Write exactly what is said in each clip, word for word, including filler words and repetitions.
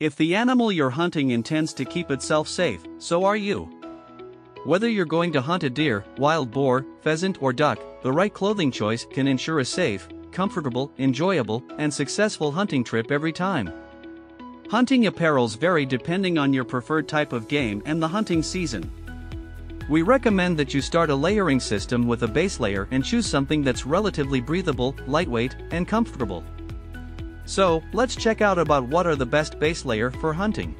If the animal you're hunting intends to keep itself safe, so are you. Whether you're going to hunt a deer, wild boar, pheasant or duck, the right clothing choice can ensure a safe, comfortable, enjoyable, and successful hunting trip every time. Hunting apparels vary depending on your preferred type of game and the hunting season. We recommend that you start a layering system with a base layer and choose something that's relatively breathable, lightweight, and comfortable. So, let's check out about what are the best base layer for hunting.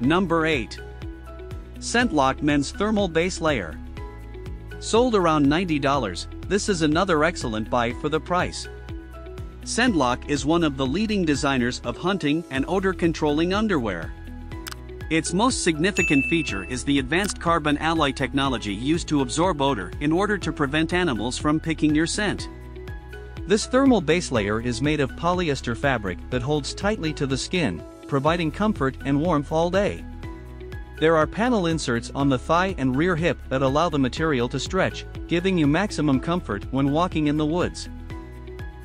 Number eight. Scent-Lok Men's Thermal Base Layer. Sold around ninety dollars, this is another excellent buy for the price. Scent-Lok is one of the leading designers of hunting and odor-controlling underwear. Its most significant feature is the advanced carbon alloy technology used to absorb odor in order to prevent animals from picking your scent. This thermal base layer is made of polyester fabric that holds tightly to the skin, providing comfort and warmth all day. There are panel inserts on the thigh and rear hip that allow the material to stretch, giving you maximum comfort when walking in the woods.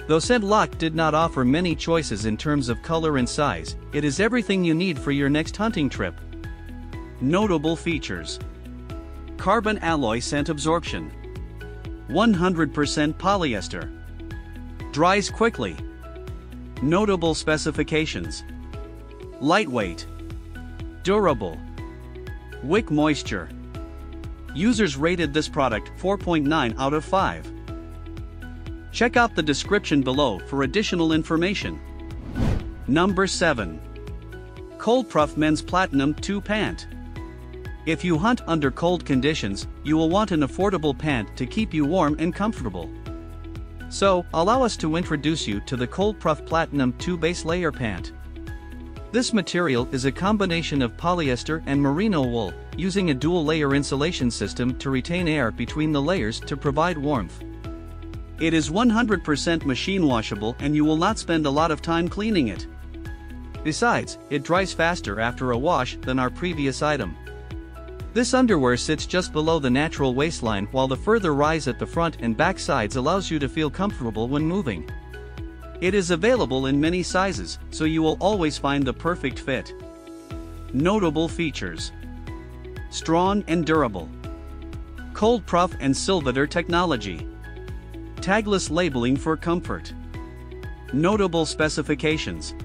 Though Scent-Lok did not offer many choices in terms of color and size, it is everything you need for your next hunting trip. Notable features: carbon alloy scent absorption, one hundred percent polyester, dries quickly. Notable specifications: lightweight, durable, wick moisture. Users rated this product four point nine out of five. Check out the description below for additional information. Number seven. Coldproof Men's Platinum two Pant. If you hunt under cold conditions, you will want an affordable pant to keep you warm and comfortable. So, allow us to introduce you to the Coldproof Platinum two Base Layer Pant. This material is a combination of polyester and merino wool, using a dual-layer insulation system to retain air between the layers to provide warmth. It is one hundred percent machine washable and you will not spend a lot of time cleaning it. Besides, it dries faster after a wash than our previous item. This underwear sits just below the natural waistline while the further rise at the front and back sides allows you to feel comfortable when moving. It is available in many sizes, so you will always find the perfect fit. Notable features: strong and durable, Coldproof and Silvator technology, tagless labeling for comfort. Notable specifications: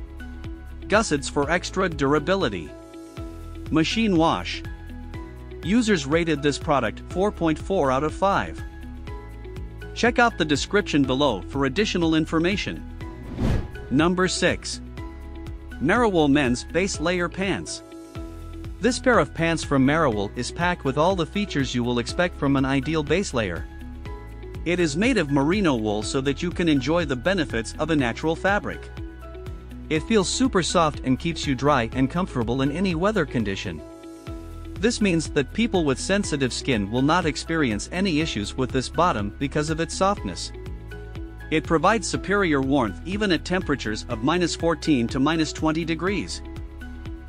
gussets for extra durability, machine wash. Users rated this product four point four out of five. Check out the description below for additional information. Number six. MeriWool Men's Base Layer Pants. This pair of pants from MeriWool is packed with all the features you will expect from an ideal base layer. It is made of merino wool so that you can enjoy the benefits of a natural fabric. It feels super soft and keeps you dry and comfortable in any weather condition. This means that people with sensitive skin will not experience any issues with this bottom because of its softness. It provides superior warmth even at temperatures of minus fourteen to minus twenty degrees.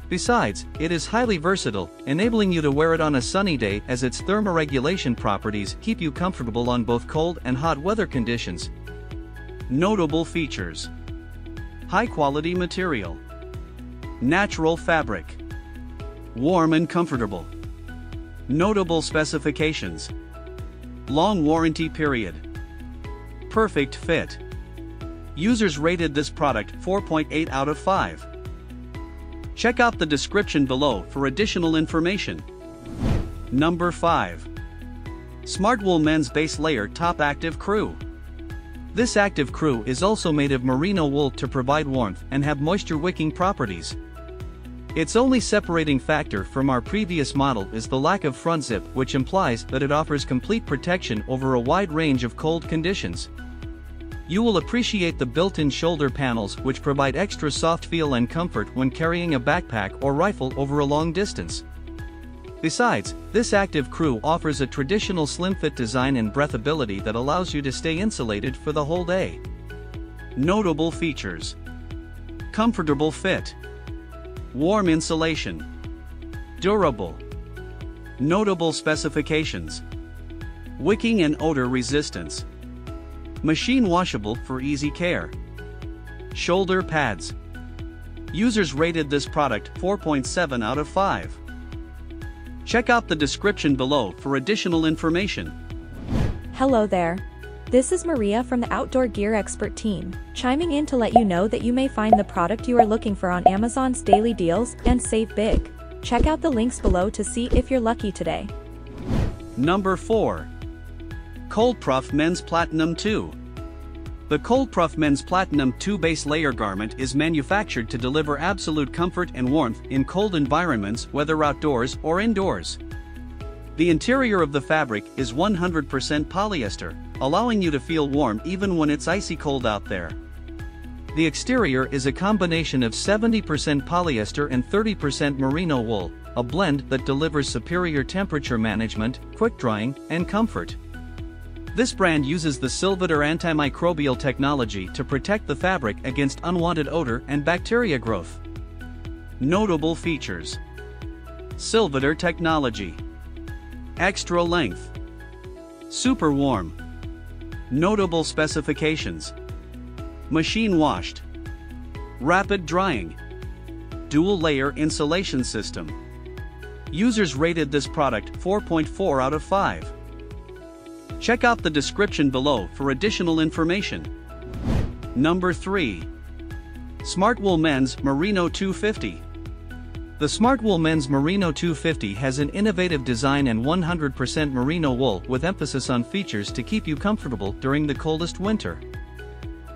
Besides, it is highly versatile, enabling you to wear it on a sunny day as its thermoregulation properties keep you comfortable on both cold and hot weather conditions. Notable features: high-quality material, natural fabric, warm and comfortable. Notable specifications: long warranty period, perfect fit. Users rated this product four point eight out of five. Check out the description below for additional information. Number five. Smartwool Men's Base Layer Top Active Crew. This active crew is also made of merino wool to provide warmth and have moisture wicking properties. Its only separating factor from our previous model is the lack of front zip, which implies that it offers complete protection over a wide range of cold conditions. You will appreciate the built-in shoulder panels, which provide extra soft feel and comfort when carrying a backpack or rifle over a long distance. Besides, this active crew offers a traditional slim-fit design and breathability that allows you to stay insulated for the whole day. Notable features: comfortable fit, warm insulation, durable. Notable specifications: wicking and odor resistance, machine washable for easy care, Shoulder pads. Users rated this product four point seven out of five. Check out the description below for additional information. Hello there. This is Maria from the Outdoor Gear Expert team, chiming in to let you know that you may find the product you are looking for on Amazon's daily deals and save big. Check out the links below to see if you're lucky today. Number four. Coldproof Men's Platinum two. The Coldproof Men's Platinum two base layer garment is manufactured to deliver absolute comfort and warmth in cold environments, whether outdoors or indoors. The interior of the fabric is one hundred percent polyester, allowing you to feel warm even when it's icy cold out there. The exterior is a combination of seventy percent polyester and thirty percent merino wool, a blend that delivers superior temperature management, quick drying, and comfort. This brand uses the Silvator antimicrobial technology to protect the fabric against unwanted odor and bacteria growth. Notable features: Silvator technology, extra length, super warm. Notable specifications: machine washed, rapid drying, dual layer insulation system. Users rated this product four point four out of five. Check out the description below for additional information. Number three. Smartwool Men's Merino two fifty. The Smartwool Men's Merino two fifty has an innovative design and one hundred percent merino wool with emphasis on features to keep you comfortable during the coldest winter.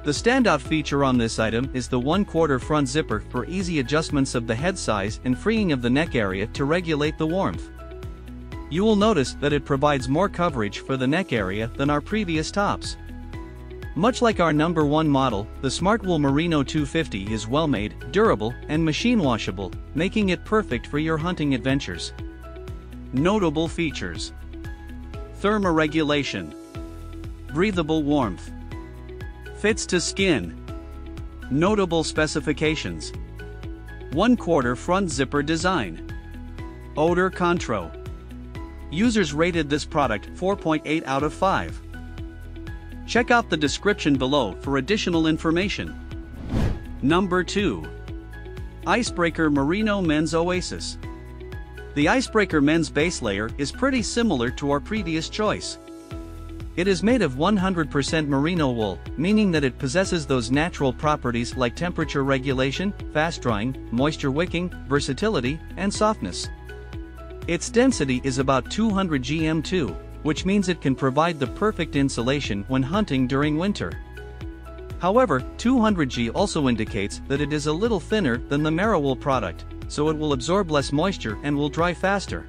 The standout feature on this item is the one quarter front zipper for easy adjustments of the head size and freeing of the neck area to regulate the warmth. You will notice that it provides more coverage for the neck area than our previous tops. Much like our number one model, the Smartwool Merino two fifty is well made, durable, and machine washable, making it perfect for your hunting adventures. Notable features: thermoregulation, breathable warmth, fits to skin. Notable specifications: one quarter front zipper design, odor control. Users rated this product four point eight out of five. Check out the description below for additional information. Number two. Icebreaker Merino Men's Oasis. The Icebreaker Men's base layer is pretty similar to our previous choice. It is made of one hundred percent merino wool, meaning that it possesses those natural properties like temperature regulation, fast drying, moisture wicking, versatility, and softness. Its density is about two hundred grams per meter, which means it can provide the perfect insulation when hunting during winter. However, two hundred grams also indicates that it is a little thinner than the MeriWool product, so it will absorb less moisture and will dry faster.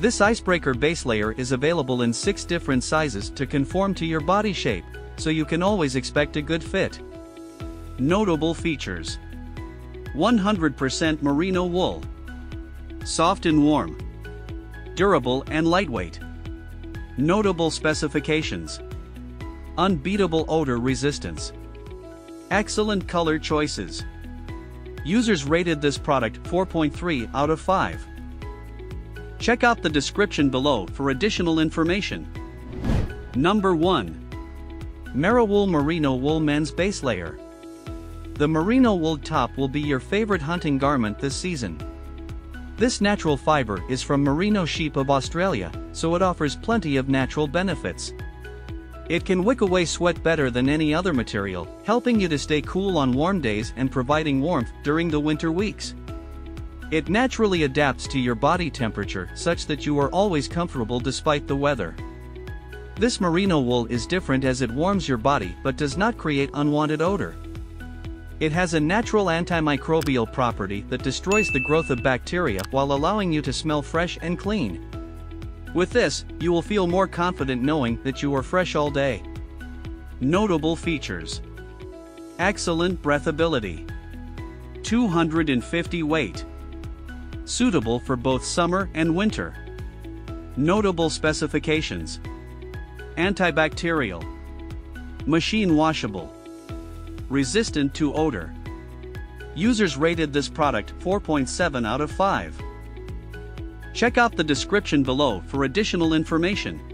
This Icebreaker base layer is available in six different sizes to conform to your body shape, so you can always expect a good fit. Notable features: one hundred percent merino wool, soft and warm, durable and lightweight. Notable specifications: unbeatable odor resistance, excellent color choices. Users rated this product four point three out of five. Check out the description below for additional information. Number one. MeriWool Merino Wool Men's Base Layer. The merino wool top will be your favorite hunting garment this season. This natural fiber is from merino sheep of Australia, so it offers plenty of natural benefits. It can wick away sweat better than any other material, helping you to stay cool on warm days and providing warmth during the winter weeks. It naturally adapts to your body temperature such that you are always comfortable despite the weather. This merino wool is different as it warms your body but does not create unwanted odor. It has a natural antimicrobial property that destroys the growth of bacteria while allowing you to smell fresh and clean. With this, you will feel more confident knowing that you are fresh all day. Notable features: excellent breathability, two hundred fifty weight, suitable for both summer and winter. Notable specifications: antibacterial, machine washable, resistant to odor. Users rated this product four point seven out of five. Check out the description below for additional information.